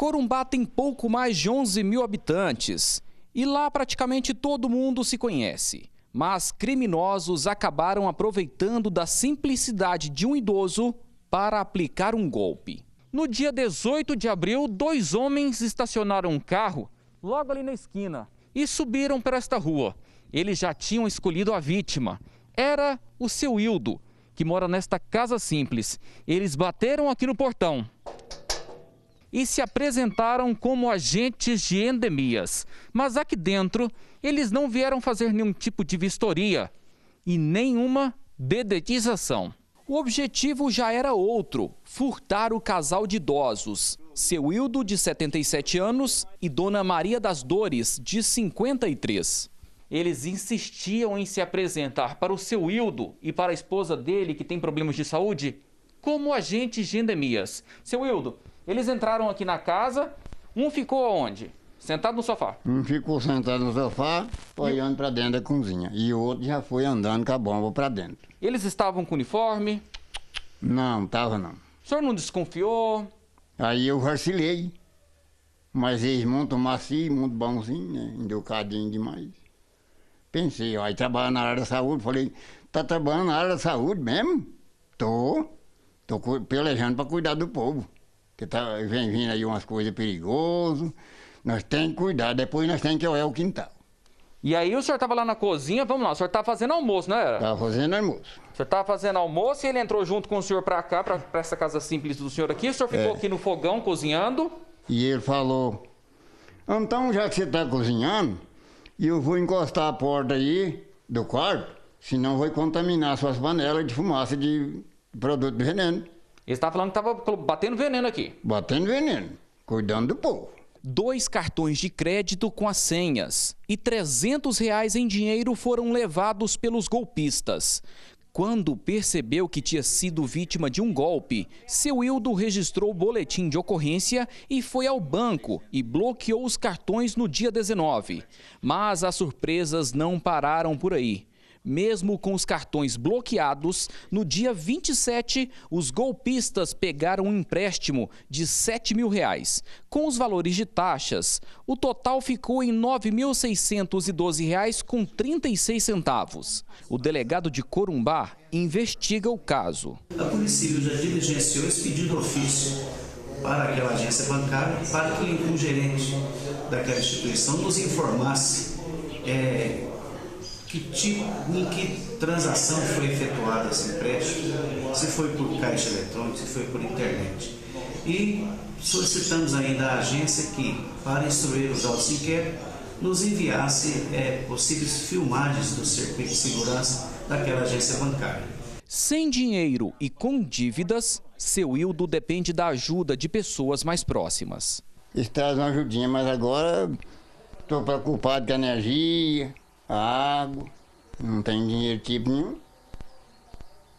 Corumbá tem pouco mais de 11 mil habitantes e lá praticamente todo mundo se conhece. Mas criminosos acabaram aproveitando da simplicidade de um idoso para aplicar um golpe. No dia 18 de abril, dois homens estacionaram um carro logo ali na esquina e subiram para esta rua. Eles já tinham escolhido a vítima. Era o seu Hildo, que mora nesta casa simples. Eles bateram aqui no portão e se apresentaram como agentes de endemias. Mas aqui dentro, eles não vieram fazer nenhum tipo de vistoria e nenhuma dedetização. O objetivo já era outro, furtar o casal de idosos. Seu Hildo, de 77 anos, e Dona Maria das Dores, de 53. Eles insistiam em se apresentar para o seu Hildo e para a esposa dele, que tem problemas de saúde, como agentes de endemias. Seu Hildo, eles entraram aqui na casa, um ficou aonde? Sentado no sofá? Um ficou sentado no sofá, olhando para dentro da cozinha. E o outro já foi andando com a bomba para dentro. Eles estavam com uniforme? Não, estava não. O senhor não desconfiou? Aí eu vacilei. Mas eles muito macio, muito bonzinho, né? Educadinho demais. Pensei, ó, aí trabalha na área da saúde. Falei, tá trabalhando na área da saúde mesmo? Tô pelejando para cuidar do povo. Que tá, vem vindo aí umas coisas perigosas, nós temos que cuidar, depois nós temos que olhar o quintal. E aí o senhor estava lá na cozinha, vamos lá, o senhor estava fazendo almoço, não era? Estava fazendo almoço. O senhor estava fazendo almoço e ele entrou junto com o senhor para cá, para essa casa simples do senhor aqui, o senhor ficou aqui no fogão cozinhando. E ele falou, então já que você está cozinhando, eu vou encostar a porta aí do quarto, senão vai contaminar suas panelas de fumaça de produto de veneno. Ele estava falando que estava batendo veneno aqui. Batendo veneno, cuidando do povo. 2 cartões de crédito com as senhas e R$300 em dinheiro foram levados pelos golpistas. Quando percebeu que tinha sido vítima de um golpe, seu Hildo registrou o boletim de ocorrência e foi ao banco e bloqueou os cartões no dia 19. Mas as surpresas não pararam por aí. Mesmo com os cartões bloqueados, no dia 27, os golpistas pegaram um empréstimo de R$7.000, com os valores de taxas. O total ficou em R$9.612,36. O delegado de Corumbá investiga o caso. A Polícia Civil já diligenciou esse pedido ofício para aquela agência bancária, para que o gerente daquela instituição nos informasse em que transação foi efetuada esse empréstimo, se foi por caixa eletrônica, se foi por internet. E solicitamos ainda à agência que, para instruir os autos de inquérito, nos enviasse possíveis filmagens do circuito de segurança daquela agência bancária. Sem dinheiro e com dívidas, seu Hildo depende da ajuda de pessoas mais próximas. Está uma ajudinha, mas agora estou preocupado com a energia, água, não tem dinheiro tipo nenhum,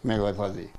como é que vai fazer?